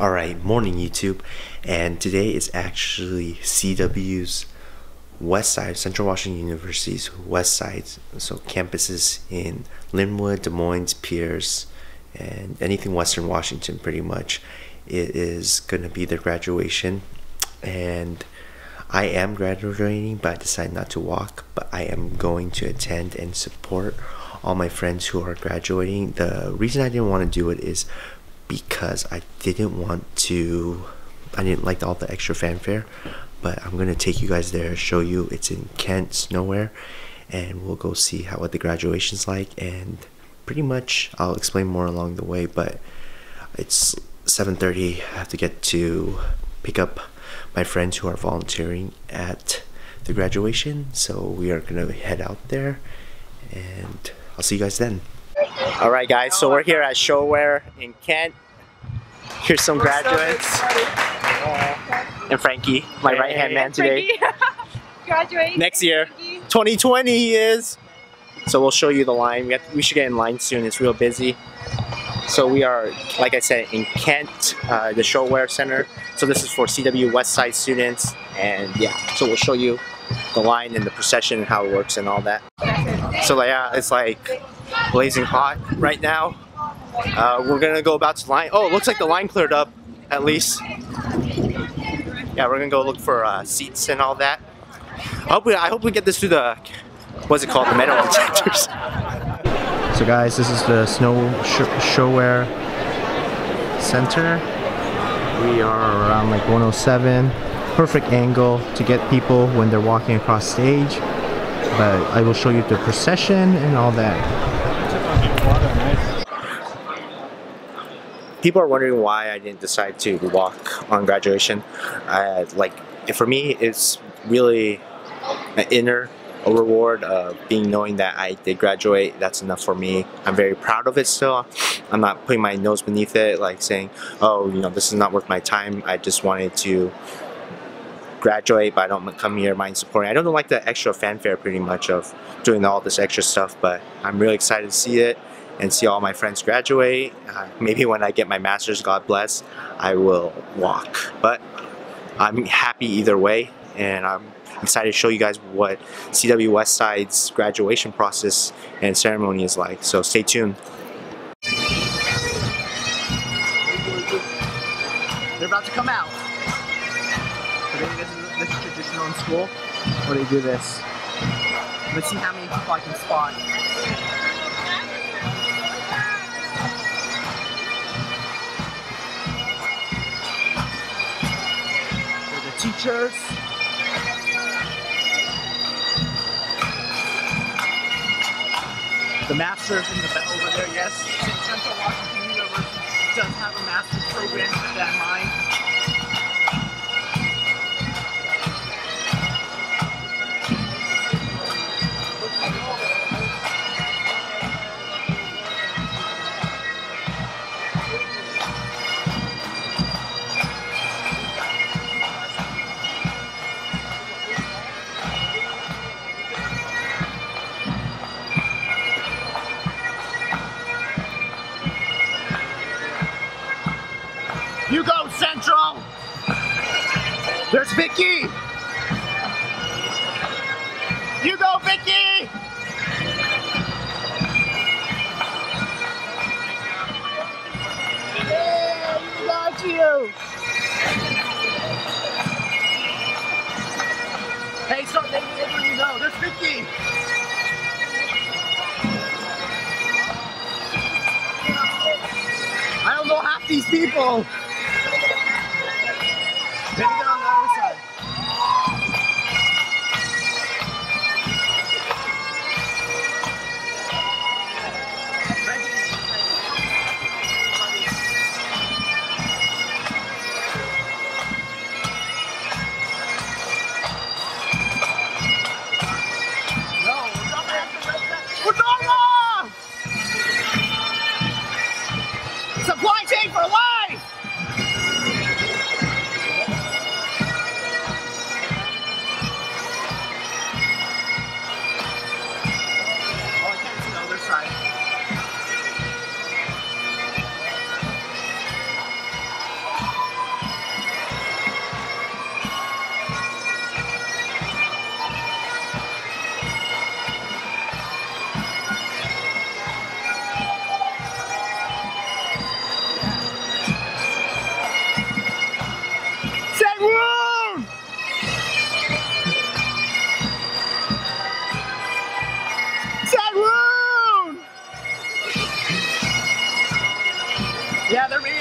Alright, morning YouTube, and today is actually CWU's Westside, Central Washington University's Westside, so campuses in Linwood, Des Moines, Pierce, and anything Western Washington pretty much. It is going to be their graduation, and I am graduating, but I decided not to walk, but I am going to attend and support all my friends who are graduating. The reason I didn't want to do it is because I didn't like all the extra fanfare, but I'm gonna take you guys there, show you. It's in Kent, ShoWare, and we'll go see what the graduation's like, and pretty much I'll explain more along the way. But it's 7:30. I have to get to pick up my friends who are volunteering at the graduation, so we are gonna head out there, and I'll see you guys then. All right, guys, so we're here at ShoWare in Kent. Here's some graduates. And Frankie, my right-hand man today. Graduating next year. 2020 he is. So we'll show you the line. We should get in line soon. It's real busy. So we are, like I said, in Kent, the ShoWare Center. So this is for CW Westside students. And yeah, so we'll show you the line and the procession and how it works and all that. So yeah, it's like blazing hot right now. We're gonna go about to line. Oh, it looks like the line cleared up, at least. Yeah, we're gonna go look for seats and all that. I hope we get this through the, what's it called, the metal detectors. So guys, this is the ShoWare Center. We are around like 107. Perfect angle to get people when they're walking across stage. But I will show you the procession and all that. People are wondering why I didn't decide to walk on graduation. Like, for me, it's really an inner reward of knowing that I did graduate. That's enough for me. I'm very proud of it still. I'm not putting my nose beneath it, like saying, oh, you know, this is not worth my time. I just wanted to graduate, but I don't come here mind supporting. I don't like the extra fanfare pretty much of doing all this extra stuff, but I'm really excited to see it and see all my friends graduate. Maybe when I get my master's, God bless, I will walk. But I'm happy either way, and I'm excited to show you guys what CW Westside's graduation process and ceremony is like, so stay tuned. They're about to come out. This is traditional in school. What do you do this? Let's see how many people I can spot. So the teachers. The masters in the over there, yes. Central Washington University does have a master's program with that in mind. You go, Central! There's Vicky! You go, Vicky! Yeah, we got you! Hey, stop letting you know. There's Vicky! I don't know half these people! Maybe they're on the other side. Supply chain for life!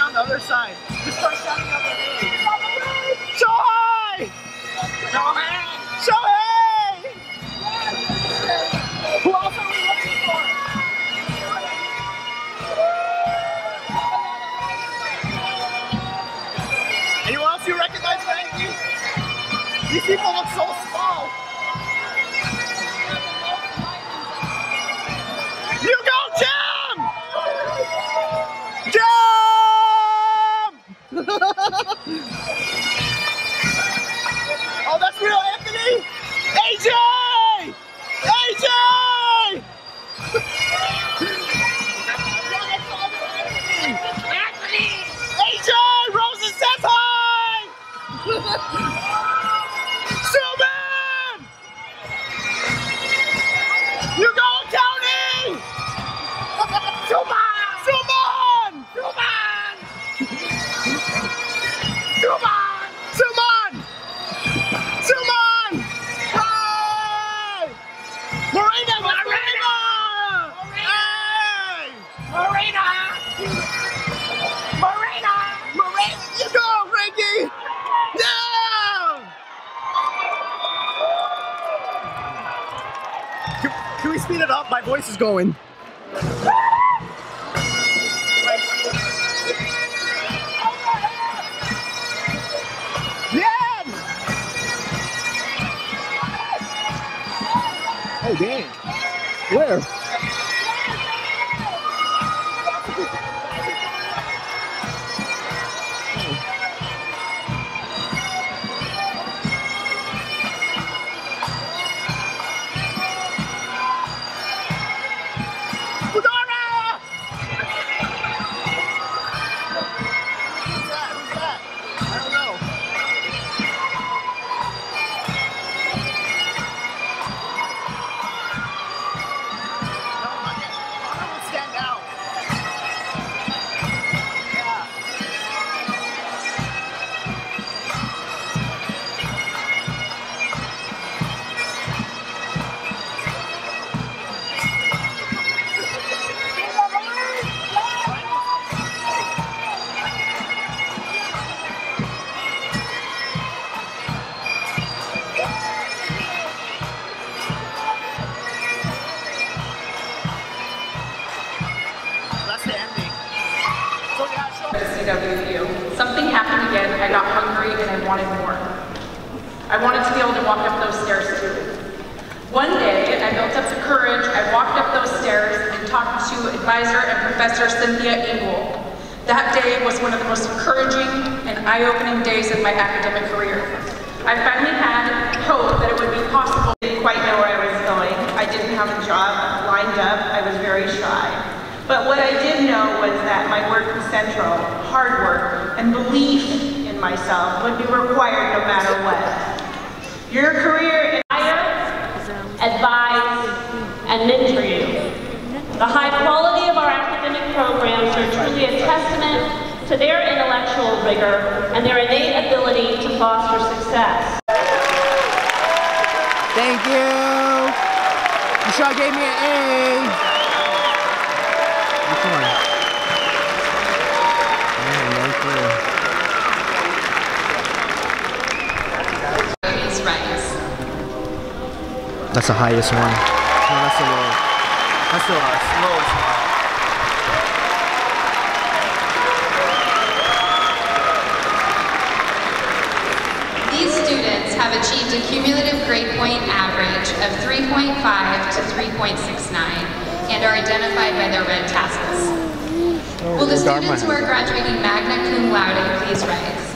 down the other side. Just start shouting out their names. Shohei! Shohei! Shohei! Who else are we looking for? Anyone else you recognize for anything? These people look so small. Oh, that's real Anthony! AJ! AJ! Anthony! AJ! Rosa says hi! Sylvan! You go, Tony! Suman! Hey! Marina! Marina! Hey! Marina! Marina! Marina! You go, Ricky! Yeah! Can we speed it up? My voice is going. Oh, damn. Where? CWU. Something happened again. I got hungry and I wanted more. I wanted to be able to walk up those stairs too. One day, I built up the courage. I walked up those stairs and talked to advisor and professor Cynthia Engel. That day was one of the most encouraging and eye-opening days of my academic career. I finally had hope that it would be possible. I didn't quite know where I was going. I didn't have a job lined up. I was very shy. But what I did know was that my work was central, hard work, and belief in myself would be required no matter what. Your career advise, and mentor you. The high quality of our academic programs are truly a testament to their intellectual rigor and their innate ability to foster success. Thank you. Michelle gave me an A. That's the highest one. No, that's the lowest. That's the lowest one. These students have achieved a cumulative grade point average of 3.5 to 3.69 and are identified by their red tassels. Oh, will the students who are graduating magna cum laude please rise?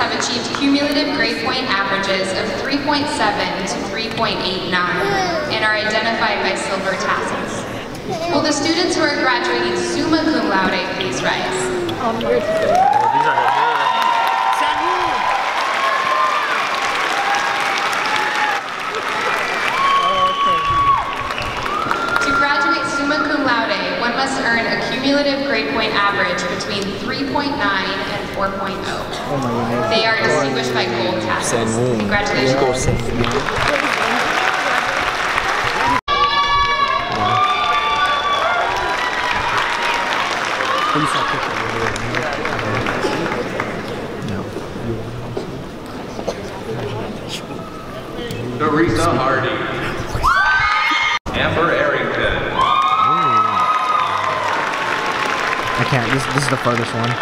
Have achieved cumulative grade point averages of 3.7 to 3.89 and are identified by silver tassels. Will the students who are graduating summa cum laude please rise? To graduate summa cum laude, one must earn a cumulative grade point average between 3.9 and 4.0. They are distinguished by gold caps. Congratulations. Teresa Hardy. Amber Arrington. I can't. This is the farthest one.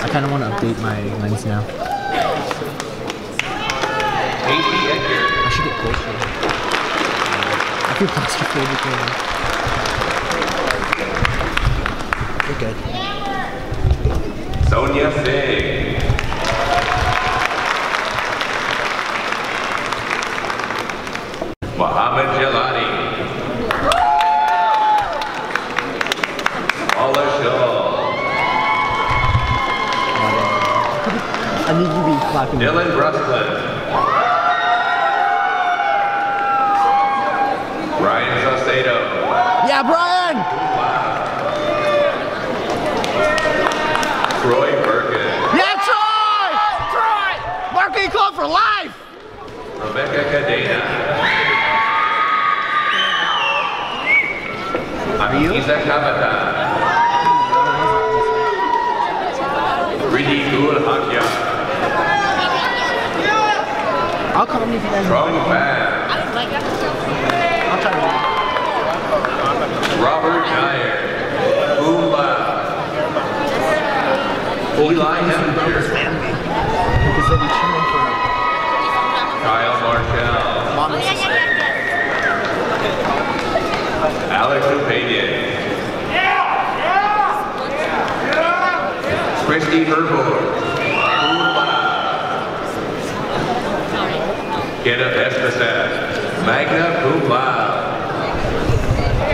I kind of want to update my lens now. I should get closer. I feel claustrophobic right now. You're good. Sonia Faye. Mohammed Jelani. Paula Shaw. I need you to be clapping. Dylan Brustlin. Brian Saucedo. Yeah, Brian! Troy Perkins. Yeah, Troy! Troy! Marketing Club for life! Rebecca Cadena. Isa Kavata. Ridhi Gul Hakia. I'll call him if you guys Trong Fan. Robert Dyer. Boomba. Eli Hempinger. Kyle Marshall. Alex Opadian. Christy Herbord. Kenneth Espasad. Magna cum laude.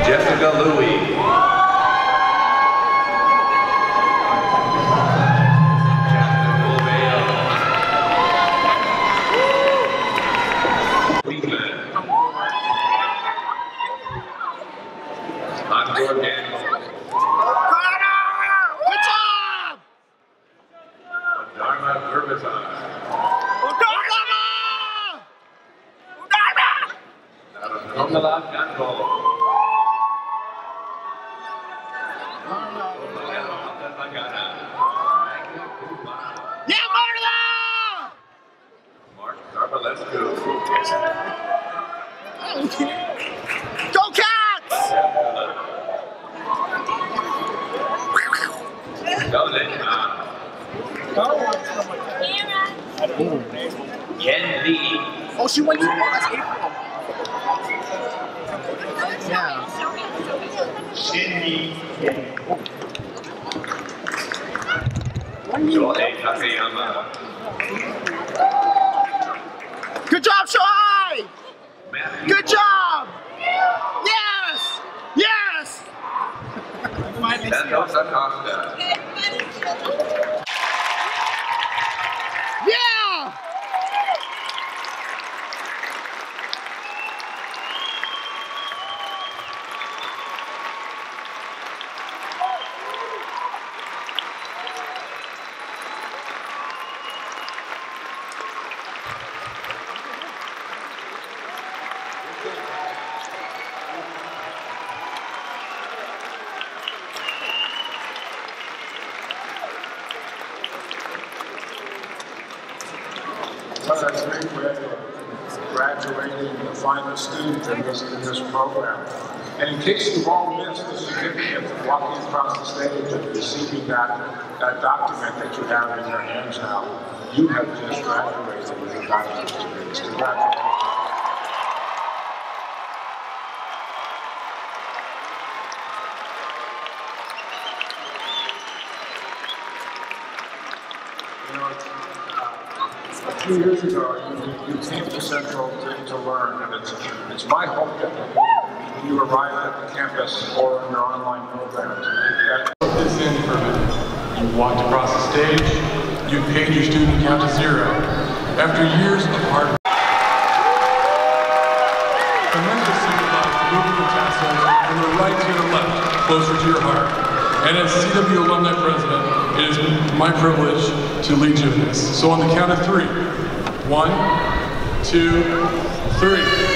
Jessica Louie. Students in this program. And in case you've all missed the significance of walking across the stage and receiving that document that you have in your hands now, you have just graduated with a bachelor's degree. Congratulations. A few years ago, you came to Central to learn, and it's my hope that when you arrive at the campus or in your online programs, that you put this in for a minute. You walked across the stage, you paid your student count to zero. After years of hard work, remember to see the lights moving the tassels from the right to the left, closer to your heart. And as CW Alumni President, it is my privilege to lead you in this. So on the count of three. 1, 2, 3.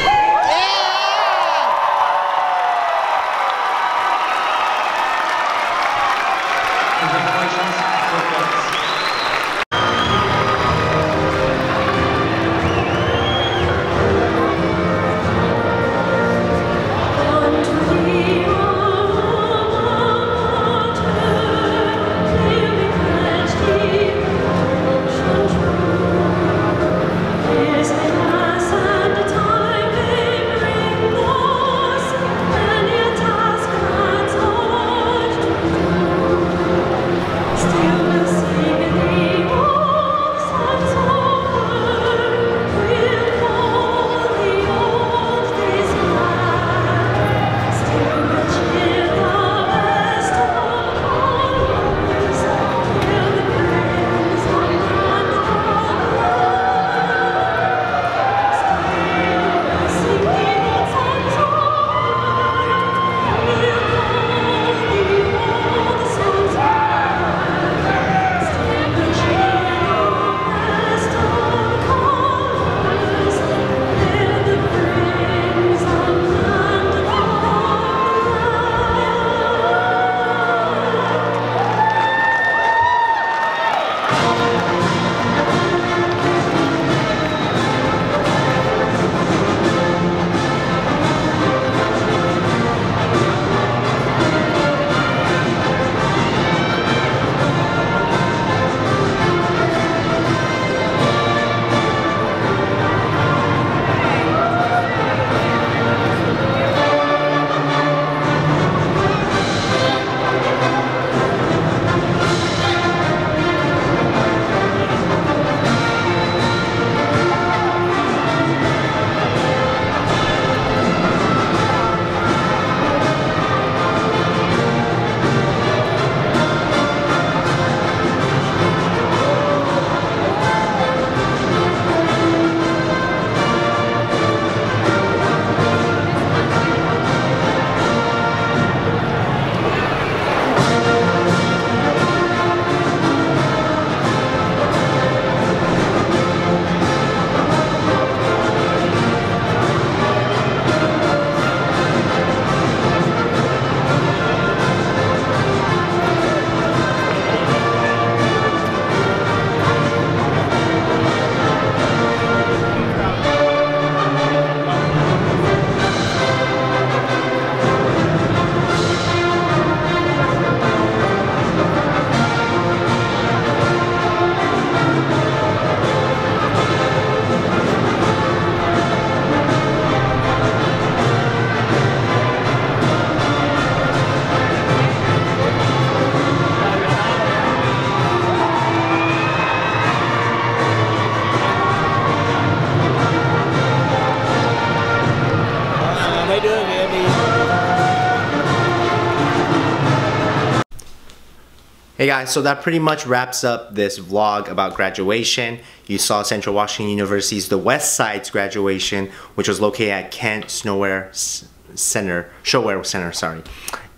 Hey guys, so that pretty much wraps up this vlog about graduation. You saw Central Washington University's, the West Side's graduation, which was located at Kent ShoWare Center.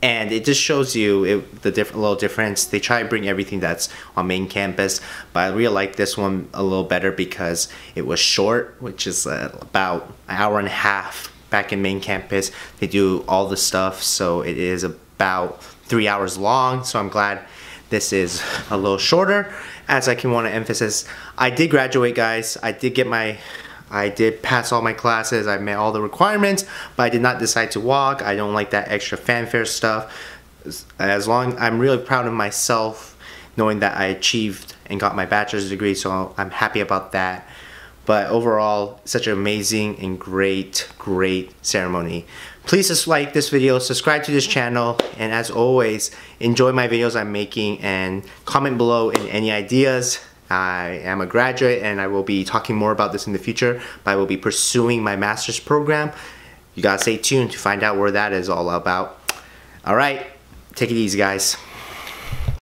And it just shows you the little difference. They try to bring everything that's on main campus, but I really like this one a little better because it was short, which is about an hour and a half back in main campus. They do all the stuff, so it is about 3 hours long, so I'm glad this is a little shorter, as I can want to emphasize. I did graduate, guys. I did pass all my classes. I met all the requirements, but I did not decide to walk. I don't like that extra fanfare stuff. I'm really proud of myself knowing that I achieved and got my bachelor's degree, so I'm happy about that. But overall, such an amazing and great ceremony. Please just like this video, subscribe to this channel, and as always, enjoy my videos I'm making and comment below in any ideas. I am a graduate and I will be talking more about this in the future, but I will be pursuing my master's program. You gotta stay tuned to find out where that is all about. Alright, take it easy, guys.